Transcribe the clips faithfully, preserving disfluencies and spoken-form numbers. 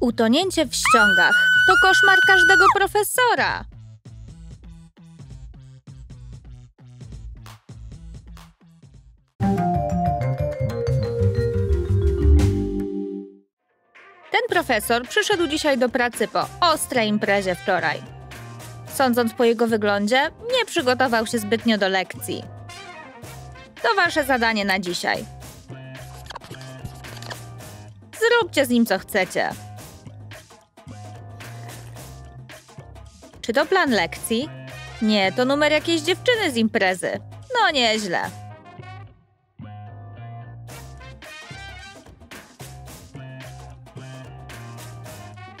Utonięcie w ściągach to koszmar każdego profesora. Ten profesor przyszedł dzisiaj do pracy po ostrej imprezie wczoraj. Sądząc po jego wyglądzie, nie przygotował się zbytnio do lekcji. To wasze zadanie na dzisiaj. Zróbcie z nim co chcecie. Czy to plan lekcji? Nie, to numer jakiejś dziewczyny z imprezy. No nieźle.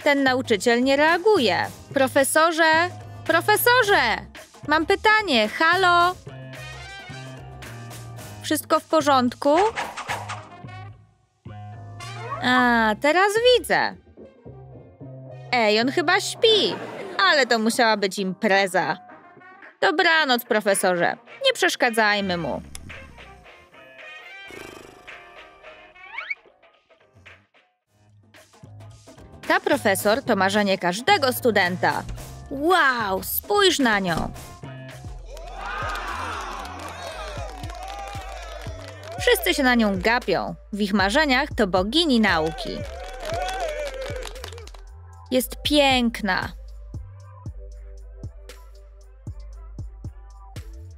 Ten nauczyciel nie reaguje. Profesorze! Profesorze! Mam pytanie, halo? Wszystko w porządku? A, teraz widzę. Ej, on chyba śpi. Ale to musiała być impreza. Dobranoc, profesorze. Nie przeszkadzajmy mu. Ta profesor to marzenie każdego studenta. Wow, spójrz na nią. Wszyscy się na nią gapią. W ich marzeniach to bogini nauki. Jest piękna.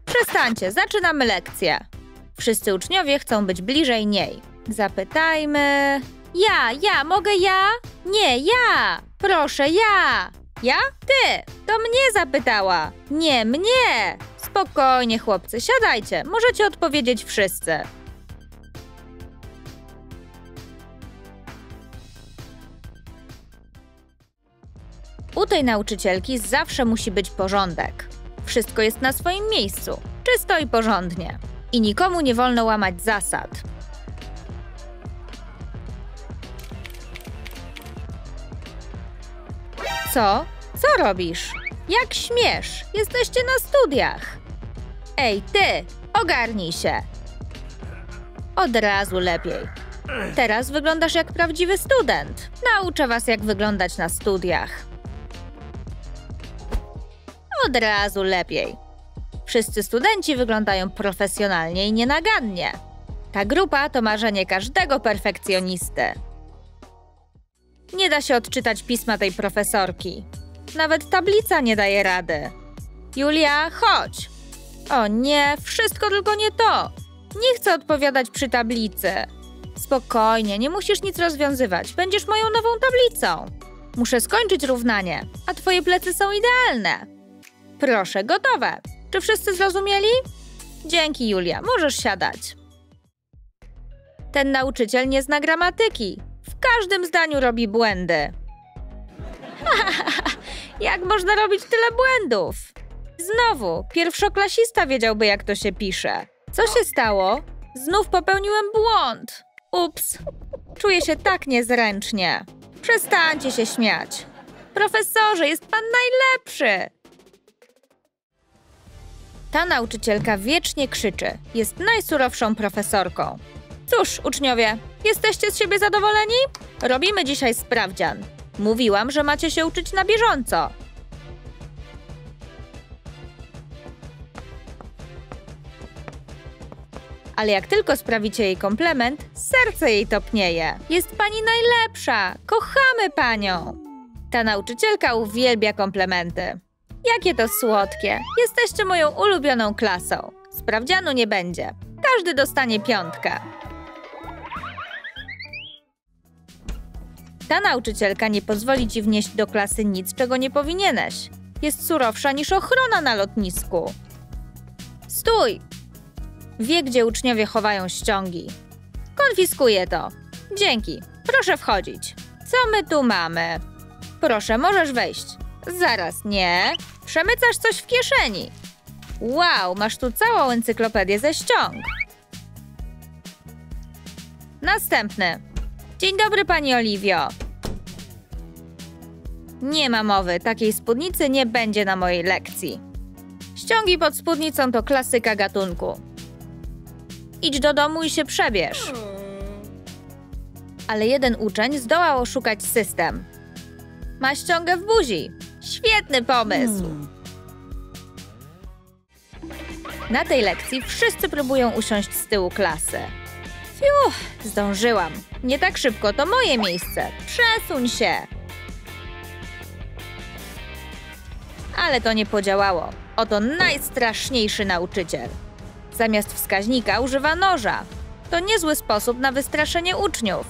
Przestańcie, zaczynamy lekcję. Wszyscy uczniowie chcą być bliżej niej. Zapytajmy... Ja, ja, mogę ja? Nie, ja! Proszę, ja! Ja? Ty! To mnie zapytała! Nie, mnie! Spokojnie, chłopcy, siadajcie. Możecie odpowiedzieć wszyscy. U tej nauczycielki zawsze musi być porządek. Wszystko jest na swoim miejscu, czysto i porządnie. I nikomu nie wolno łamać zasad. Co? Co robisz? Jak śmiesz? Jesteście na studiach. Ej, ty! Ogarnij się. Od razu lepiej. Teraz wyglądasz jak prawdziwy student. Nauczę was, jak wyglądać na studiach. Od razu lepiej. Wszyscy studenci wyglądają profesjonalnie i nienagannie. Ta grupa to marzenie każdego perfekcjonisty. Nie da się odczytać pisma tej profesorki. Nawet tablica nie daje rady. Julia, chodź! O nie, wszystko tylko nie to. Nie chcę odpowiadać przy tablicy. Spokojnie, nie musisz nic rozwiązywać. Będziesz moją nową tablicą. Muszę skończyć równanie, a twoje plecy są idealne. Proszę, gotowe. Czy wszyscy zrozumieli? Dzięki, Julia. Możesz siadać. Ten nauczyciel nie zna gramatyki. W każdym zdaniu robi błędy. Jak można robić tyle błędów? Znowu, pierwszoklasista wiedziałby, jak to się pisze. Co się stało? Znów popełniłem błąd. Ups. Czuję się tak niezręcznie. Przestańcie się śmiać. Profesorze, jest pan najlepszy. Ta nauczycielka wiecznie krzyczy. Jest najsurowszą profesorką. Cóż, uczniowie, jesteście z siebie zadowoleni? Robimy dzisiaj sprawdzian. Mówiłam, że macie się uczyć na bieżąco. Ale jak tylko sprawicie jej komplement, serce jej topnieje. Jest pani najlepsza! Kochamy panią! Ta nauczycielka uwielbia komplementy. Jakie to słodkie! Jesteście moją ulubioną klasą. Sprawdzianu nie będzie. Każdy dostanie piątkę. Ta nauczycielka nie pozwoli ci wnieść do klasy nic, czego nie powinieneś. Jest surowsza niż ochrona na lotnisku. Stój! Wie, gdzie uczniowie chowają ściągi. Konfiskuję to. Dzięki. Proszę wchodzić. Co my tu mamy? Proszę, możesz wejść. Zaraz, nie. Przemycasz coś w kieszeni. Wow, masz tu całą encyklopedię ze ściąg. Następny. Dzień dobry, pani Oliwio. Nie ma mowy, takiej spódnicy nie będzie na mojej lekcji. Ściągi pod spódnicą to klasyka gatunku. Idź do domu i się przebierz. ale jeden uczeń zdołał oszukać system. Ma ściągę w buzi. Świetny pomysł! Hmm. Na tej lekcji wszyscy próbują usiąść z tyłu klasy. Fiu, zdążyłam. Nie tak szybko, to moje miejsce. Przesuń się! Ale to nie podziałało. Oto najstraszniejszy nauczyciel. Zamiast wskaźnika używa noża. To niezły sposób na wystraszenie uczniów.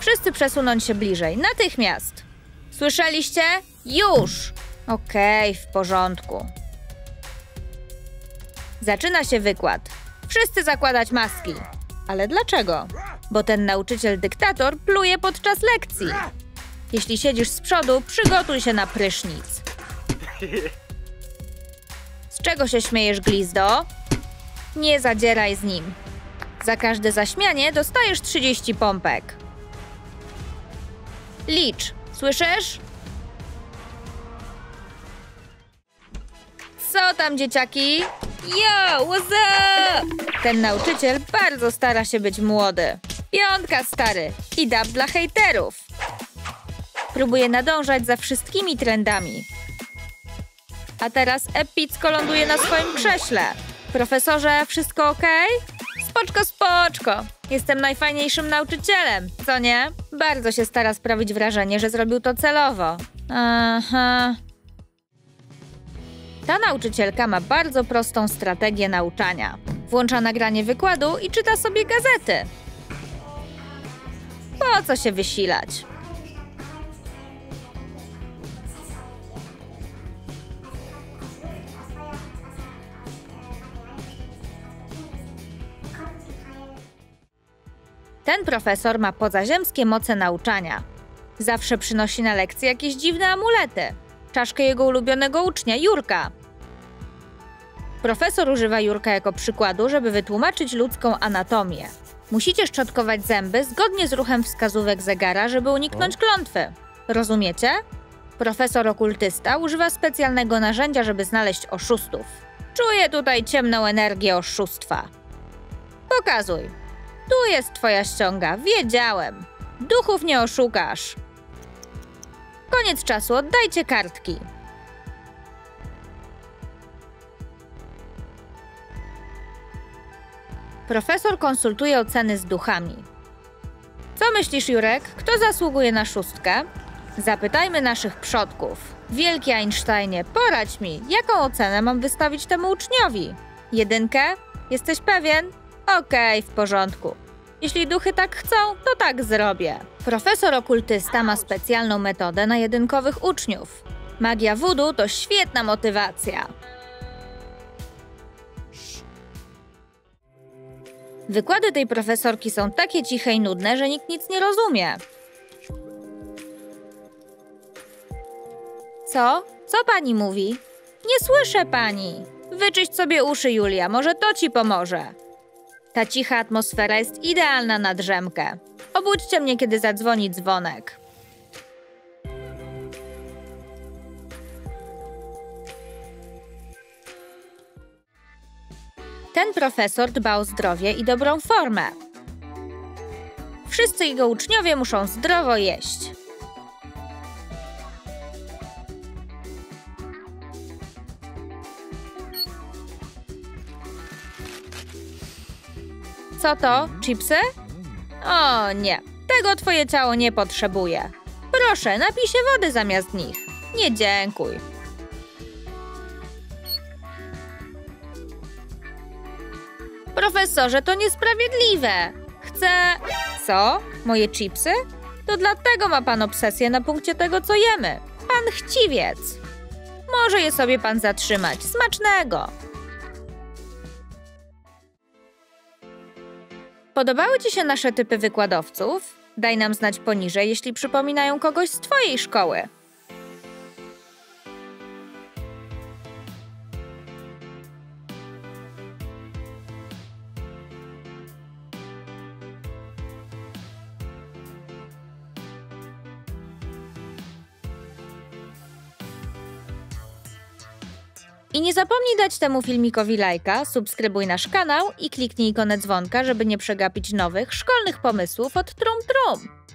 Wszyscy przesunąć się bliżej. Natychmiast! Słyszeliście? Już! Okej, w porządku. Zaczyna się wykład. Wszyscy zakładać maski. Ale dlaczego? Bo ten nauczyciel dyktator pluje podczas lekcji. Jeśli siedzisz z przodu, przygotuj się na prysznic. Z czego się śmiejesz, glizdo? Nie zadzieraj z nim. Za każde zaśmianie dostajesz trzydzieści pompek. Licz, słyszysz? Co tam, dzieciaki? Yo, what's up? Ten nauczyciel bardzo stara się być młody. Piątka, stary. I dab dla hejterów. Próbuje nadążać za wszystkimi trendami. A teraz epicko ląduje na swoim krześle. Profesorze, wszystko okej? Spoczko, spoczko. Jestem najfajniejszym nauczycielem, co nie? Bardzo się stara sprawić wrażenie, że zrobił to celowo. Aha. Ta nauczycielka ma bardzo prostą strategię nauczania. Włącza nagranie wykładu i czyta sobie gazety. Po co się wysilać? Ten profesor ma pozaziemskie moce nauczania. Zawsze przynosi na lekcje jakieś dziwne amulety. Czaszkę jego ulubionego ucznia, Jurka. Profesor używa Jurka jako przykładu, żeby wytłumaczyć ludzką anatomię. Musicie szczotkować zęby zgodnie z ruchem wskazówek zegara, żeby uniknąć klątwy. Rozumiecie? Profesor okultysta używa specjalnego narzędzia, żeby znaleźć oszustów. Czuję tutaj ciemną energię oszustwa. Pokazuj. Tu jest twoja ściąga. Wiedziałem. Duchów nie oszukasz. Koniec czasu. Oddajcie kartki. Profesor konsultuje oceny z duchami. Co myślisz, Jurek? Kto zasługuje na szóstkę? Zapytajmy naszych przodków. Wielki Einsteinie, poradź mi, jaką ocenę mam wystawić temu uczniowi? Jedynkę? Jesteś pewien? Okej, w porządku. Jeśli duchy tak chcą, to tak zrobię. Profesor okultysta ma specjalną metodę na jedynkowych uczniów. Magia voodoo to świetna motywacja. Wykłady tej profesorki są takie ciche i nudne, że nikt nic nie rozumie. Co? Co pani mówi? Nie słyszę pani. Wyczyść sobie uszy, Julia, może to ci pomoże. Ta cicha atmosfera jest idealna na drzemkę. Obudźcie mnie, kiedy zadzwoni dzwonek. Ten profesor dba o zdrowie i dobrą formę. Wszyscy jego uczniowie muszą zdrowo jeść. Co to? Chipsy? O nie, tego twoje ciało nie potrzebuje. Proszę, napij się wody zamiast nich. Nie dziękuj. Profesorze, to niesprawiedliwe. Chcę... Co? Moje chipsy? To dlatego ma pan obsesję na punkcie tego, co jemy. Pan chciwiec. Może je sobie pan zatrzymać. Smacznego. Podobały ci się nasze typy wykładowców? Daj nam znać poniżej, jeśli przypominają kogoś z twojej szkoły. I nie zapomnij dać temu filmikowi lajka, subskrybuj nasz kanał i kliknij ikonę dzwonka, żeby nie przegapić nowych, szkolnych pomysłów od Troom Troom.